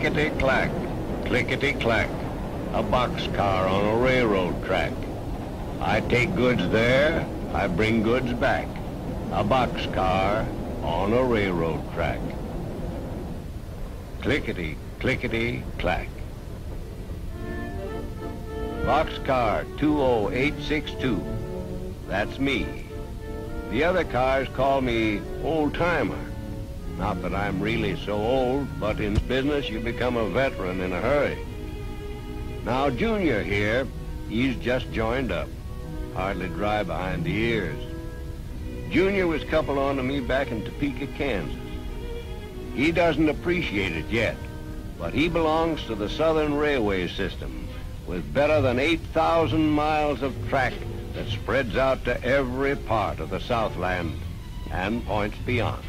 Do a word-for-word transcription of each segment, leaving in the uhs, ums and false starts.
clickety-clack, clickety-clack, a boxcar on a railroad track. I take goods there, I bring goods back, a boxcar on a railroad track. Clickety, clickety, clack. Boxcar two oh eight six two, that's me. The other cars call me old-timer. Not that I'm really so old, but in business you become a veteran in a hurry. Now Junior here, he's just joined up. Hardly dry behind the ears. Junior was coupled on to me back in Topeka, Kansas. He doesn't appreciate it yet, but he belongs to the Southern Railway system with better than eight thousand miles of track that spreads out to every part of the Southland and points beyond.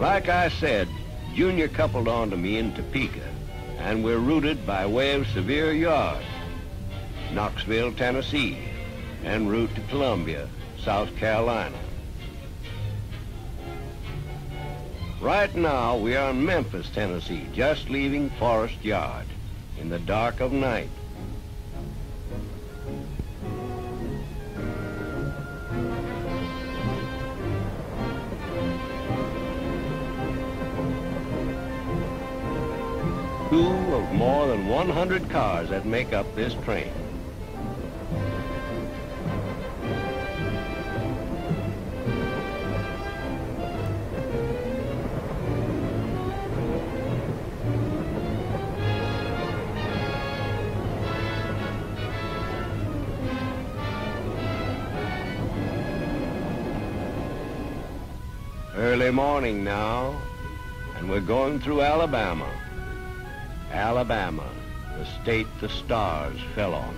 Like I said, Junior coupled on to me in Topeka, and we're routed by way of Sevier Yard, Knoxville, Tennessee, en route to Columbia, South Carolina. Right now, we are in Memphis, Tennessee, just leaving Forest Yard in the dark of night. Two of more than one hundred cars that make up this train. Early morning now, and we're going through Alabama. Alabama, the state the stars fell on.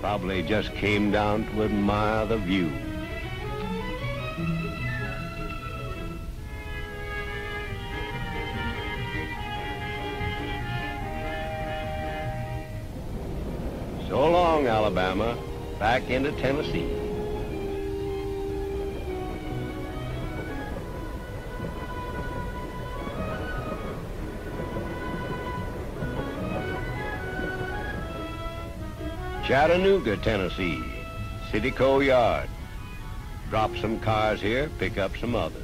Probably just came down to admire the view. So long, Alabama, back into Tennessee. Chattanooga, Tennessee, Citico Yard. Drop some cars here, pick up some others.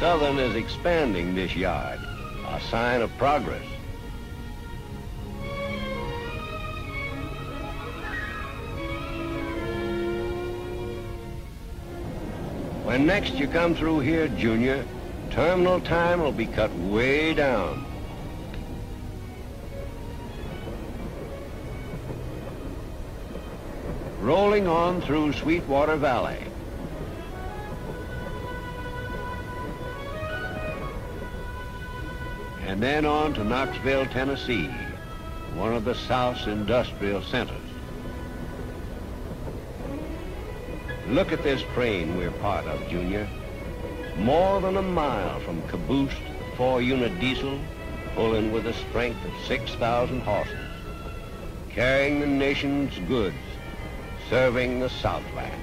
Southern is expanding this yard, a sign of progress. When next you come through here, Junior, terminal time will be cut way down. Rolling on through Sweetwater Valley. And then on to Knoxville, Tennessee, one of the South's industrial centers. Look at this train we're part of, Junior. More than a mile from caboose to the four-unit diesel, pulling with a strength of six thousand horses, carrying the nation's goods, serving the Southland,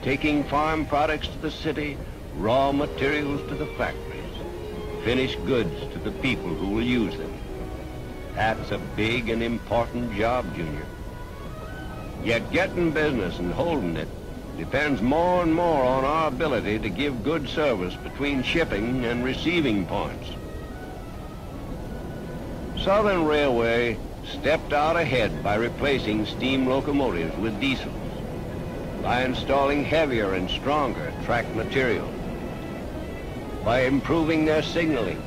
taking farm products to the city, raw materials to the factories, finished goods to the people who will use them. That's a big and important job, Junior. Yet getting business and holding it depends more and more on our ability to give good service between shipping and receiving points. Southern Railway stepped out ahead by replacing steam locomotives with diesels, by installing heavier and stronger track material, by improving their signaling,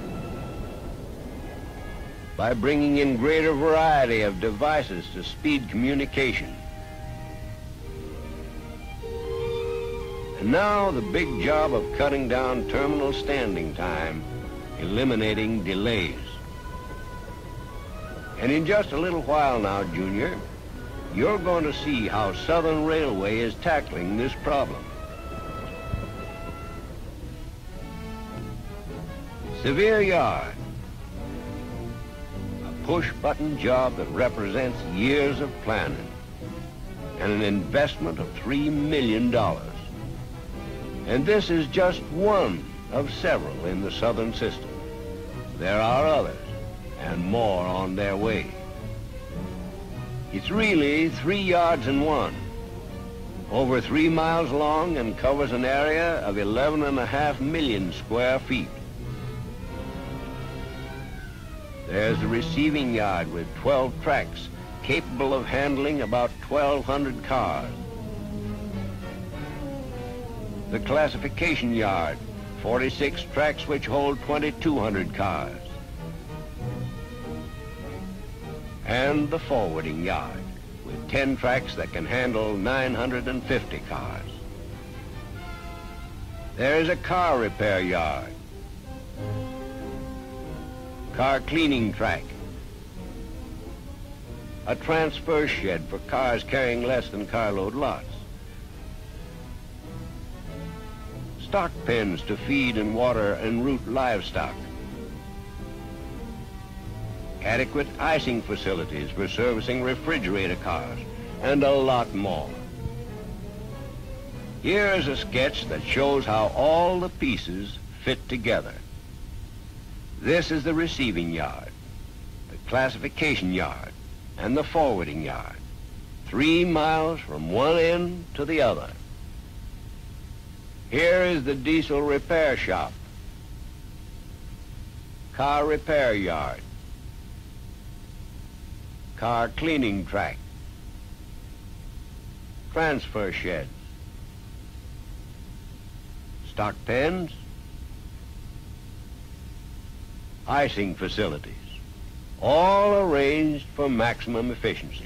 by bringing in greater variety of devices to speed communication. And now the big job of cutting down terminal standing time, eliminating delays. And in just a little while now, Junior, you're going to see how Southern Railway is tackling this problem. Sevier Yard, a push-button job that represents years of planning and an investment of three million dollars. And this is just one of several in the southern system. There are others, and more on their way. It's really three yards in one, over three miles long, and covers an area of eleven and a half million square feet. There's the receiving yard with twelve tracks, capable of handling about twelve hundred cars. The classification yard, forty-six tracks which hold twenty-two hundred cars. And the forwarding yard, with ten tracks that can handle nine hundred fifty cars. There is a car repair yard, car cleaning track, a transfer shed for cars carrying less than carload lots, stock pens to feed and water en route livestock, adequate icing facilities for servicing refrigerator cars, and a lot more. Here is a sketch that shows how all the pieces fit together. This is the receiving yard, the classification yard, and the forwarding yard, three miles from one end to the other. Here is the diesel repair shop, car repair yard, car cleaning track, transfer sheds, stock pens, icing facilities, all arranged for maximum efficiency.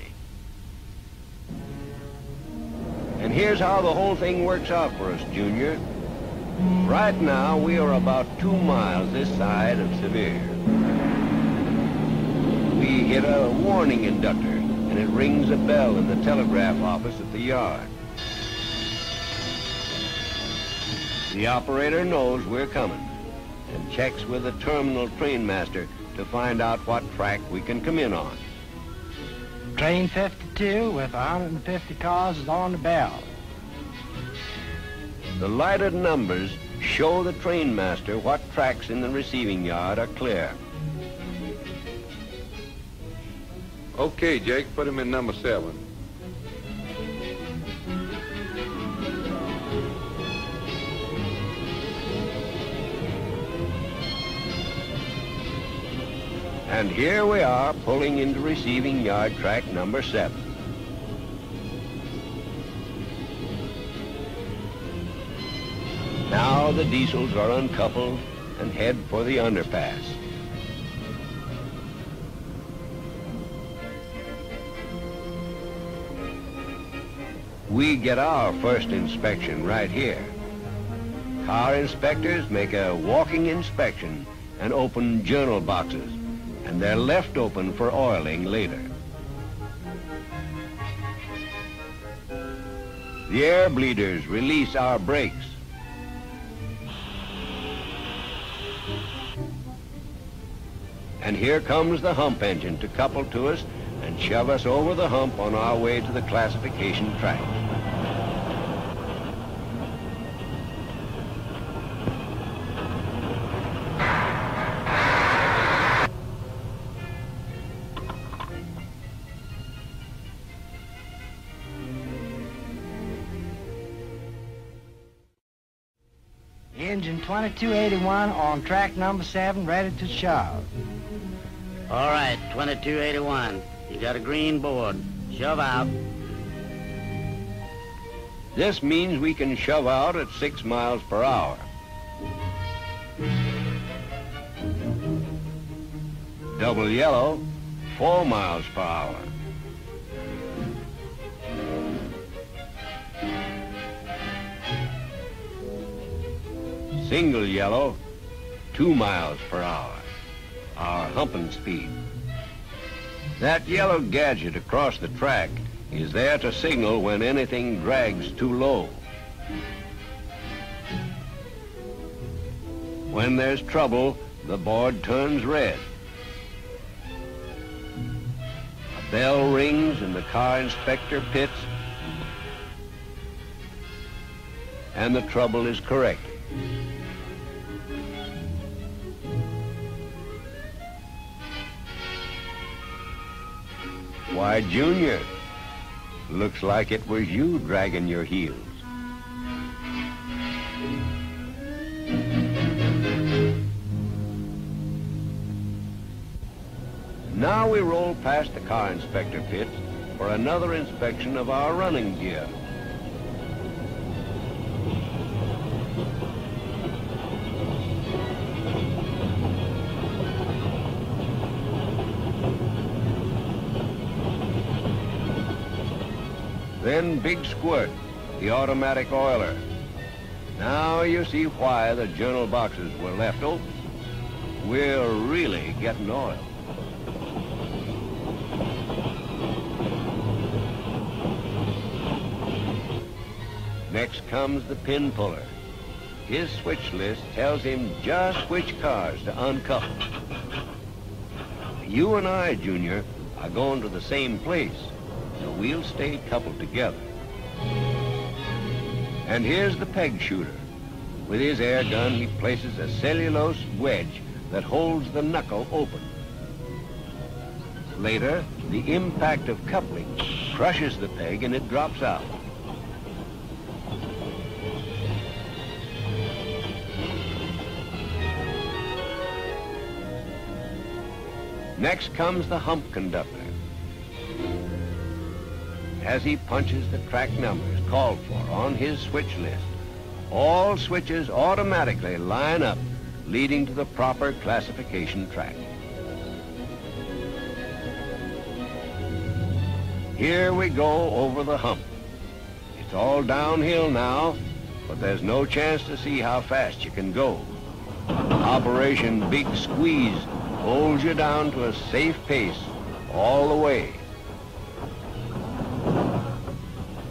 And here's how the whole thing works out for us, Junior. Right now, we are about two miles this side of Sevier. We hit a warning inductor, and it rings a bell in the telegraph office at the yard. The operator knows we're coming and checks with the terminal train master to find out what track we can come in on. Train fifty-two with one hundred fifty cars is on the bell. The lighted numbers show the train master what tracks in the receiving yard are clear. Okay, Jake, put him in number seven. And here we are, pulling into receiving yard track number seven. Now the diesels are uncoupled and head for the underpass. We get our first inspection right here. Car inspectors make a walking inspection and open journal boxes, and they're left open for oiling later. The air bleeders release our brakes. And here comes the hump engine to couple to us and shove us over the hump on our way to the classification track. Engine twenty-two eighty-one on track number seven, ready to shove. All right, twenty-two eighty-one. You got a green board. Shove out. This means we can shove out at six miles per hour. Double yellow, four miles per hour. Single yellow, two miles per hour, our humping speed. That yellow gadget across the track is there to signal when anything drags too low. When there's trouble, the board turns red. Bell rings and the car inspector pits, and the trouble is corrected. Why, Junior, looks like it was you dragging your heels. Now we roll past the car inspector pits for another inspection of our running gear. Then Big Squirt, the automatic oiler. Now you see why the journal boxes were left open. We're really getting oil. Next comes the pin puller. His switch list tells him just which cars to uncouple. You and I, Junior, are going to the same place, so we'll stay coupled together. And here's the peg shooter. With his air gun, he places a cellulose wedge that holds the knuckle open. Later, the impact of coupling crushes the peg and it drops out. Next comes the hump conductor. As he punches the track numbers called for on his switch list, all switches automatically line up, leading to the proper classification track. Here we go over the hump. It's all downhill now, but there's no chance to see how fast you can go. Operation Big Squeeze holds you down to a safe pace all the way.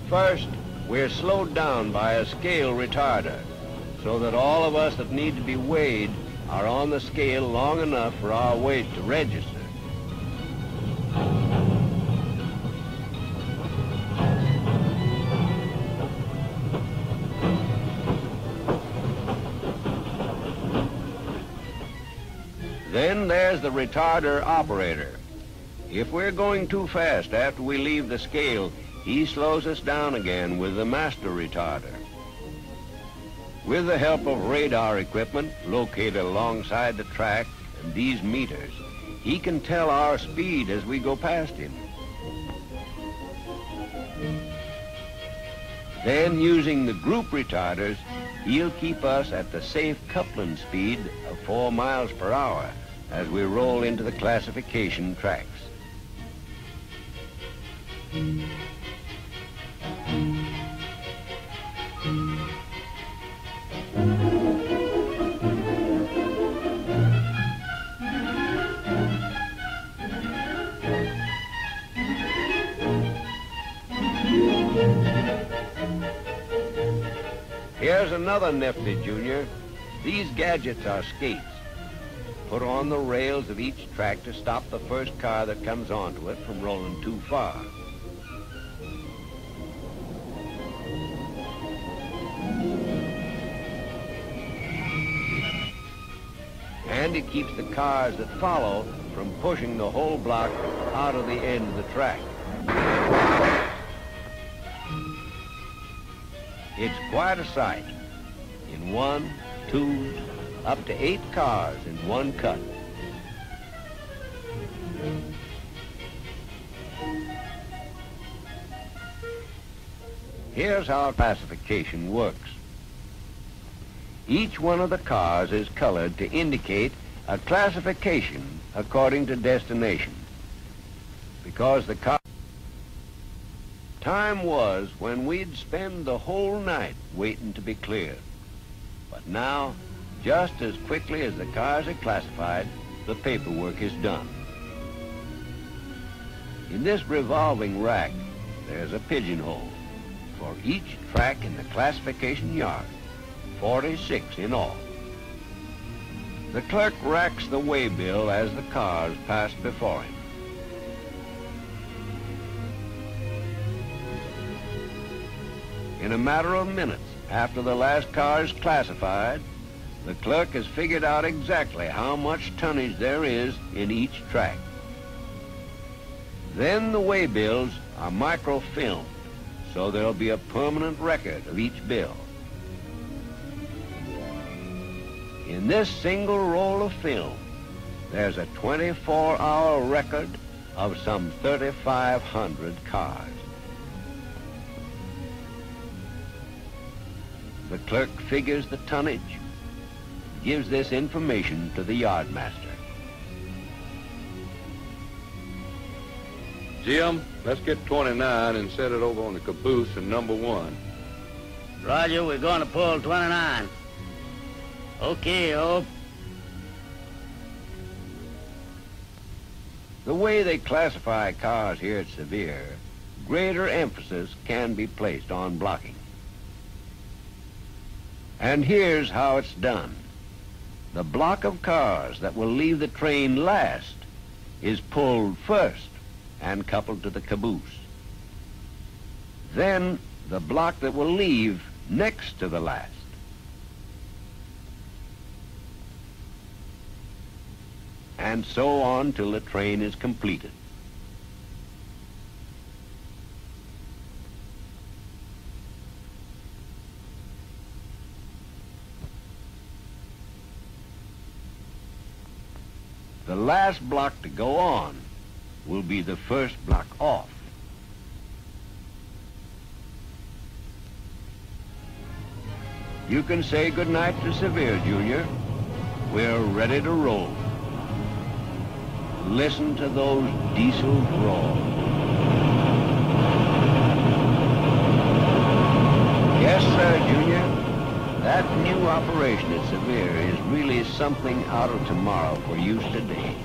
First, we're slowed down by a scale retarder, so that all of us that need to be weighed are on the scale long enough for our weight to register. Then there's the retarder operator. If we're going too fast after we leave the scale, he slows us down again with the master retarder. With the help of radar equipment located alongside the track and these meters, he can tell our speed as we go past him. Then, using the group retarders, he'll keep us at the safe coupling speed of four miles per hour as we roll into the classification tracks. Here's another nifty, Junior. These gadgets are skates, put on the rails of each track to stop the first car that comes onto it from rolling too far. And it keeps the cars that follow from pushing the whole block out of the end of the track. It's quite a sight. In one, two, up to eight cars in one cut. Here's how classification works. Each one of the cars is colored to indicate a classification according to destination. Because the car... Time was when we'd spend the whole night waiting to be cleared. But now, just as quickly as the cars are classified, the paperwork is done. In this revolving rack, there's a pigeonhole for each track in the classification yard, forty-six in all. The clerk racks the waybill as the cars pass before him. In a matter of minutes after the last car is classified, the clerk has figured out exactly how much tonnage there is in each track. Then the weigh bills are microfilmed, so there'll be a permanent record of each bill. In this single roll of film, there's a twenty-four hour record of some thirty-five hundred cars. The clerk figures the tonnage, gives this information to the yard master. Jim, let's get twenty-nine and set it over on the caboose and number one. Roger, we're going to pull twenty-nine. Okay, oh. The way they classify cars here at Sevier, greater emphasis can be placed on blocking. And here's how it's done. The block of cars that will leave the train last is pulled first and coupled to the caboose. Then the block that will leave next to the last. And so on till the train is completed. The last block to go on will be the first block off. You can say goodnight to Sevier, Junior. We're ready to roll. Listen to those diesel roars. Yes, sir, Junior. That new operation at Sevier is really something out of tomorrow for use today.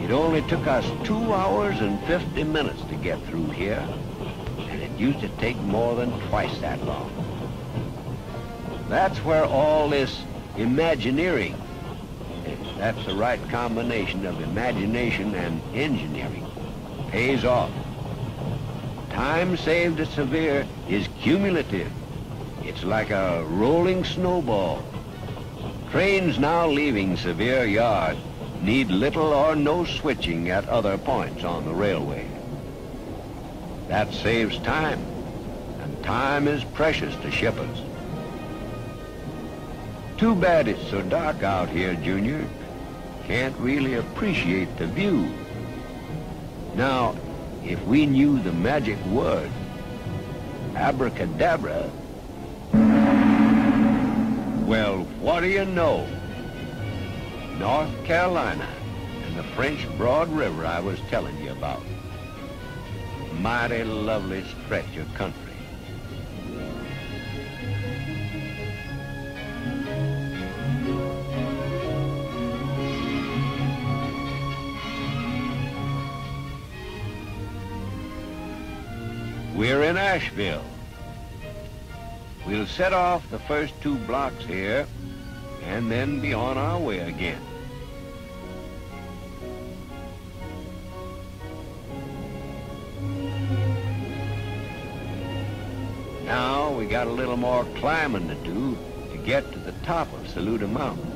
It only took us two hours and fifty minutes to get through here, and it used to take more than twice that long. That's where all this imagineering, if that's the right combination of imagination and engineering, pays off. Time saved at Sevier is cumulative. It's like a rolling snowball. Trains now leaving Sevier Yard need little or no switching at other points on the railway. That saves time, and time is precious to shippers. Too bad it's so dark out here, Junior. Can't really appreciate the view. Now, if we knew the magic word, abracadabra, well, what do you know? North Carolina and the French Broad River I was telling you about. Mighty lovely stretch of country. We're in Asheville. We'll set off the first two blocks here and then be on our way again. Now we got a little more climbing to do to get to the top of Saluda Mountain.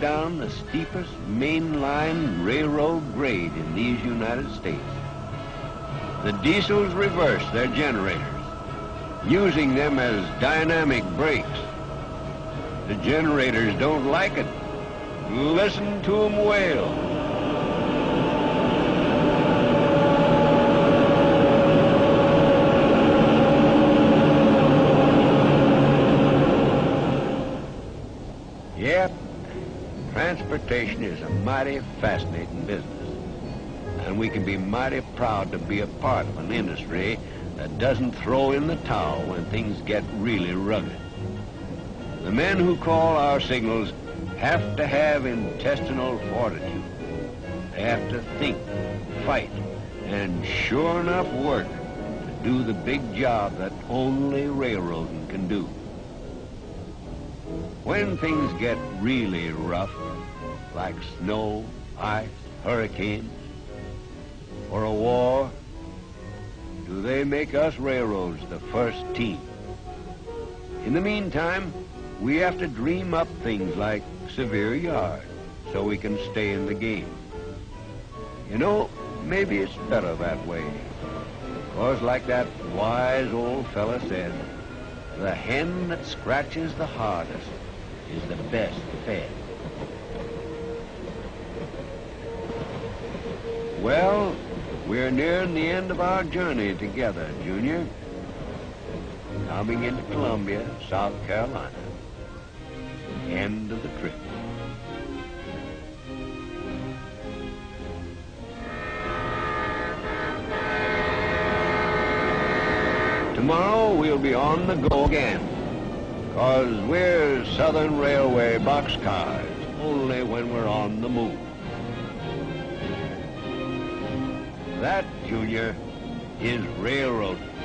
Down the steepest mainline railroad grade in these United States. The diesels reverse their generators, using them as dynamic brakes. The generators don't like it. Listen to them wail. Transportation is a mighty fascinating business, and we can be mighty proud to be a part of an industry that doesn't throw in the towel when things get really rugged. The men who call our signals have to have intestinal fortitude. They have to think, fight, and sure enough work do the big job that only railroading can do. When things get really rough, like snow, ice, hurricanes, or a war, do they make us railroads the first team. In the meantime, we have to dream up things like Sevier Yard so we can stay in the game. You know, maybe it's better that way. Because like that wise old fella said, the hen that scratches the hardest is the best fed. Well, we're nearing the end of our journey together, Junior. Coming into Columbia, South Carolina. End of the trip. Tomorrow we'll be on the go again, cause we're Southern Railway boxcars only when we're on the move. That, Junior, is railroading.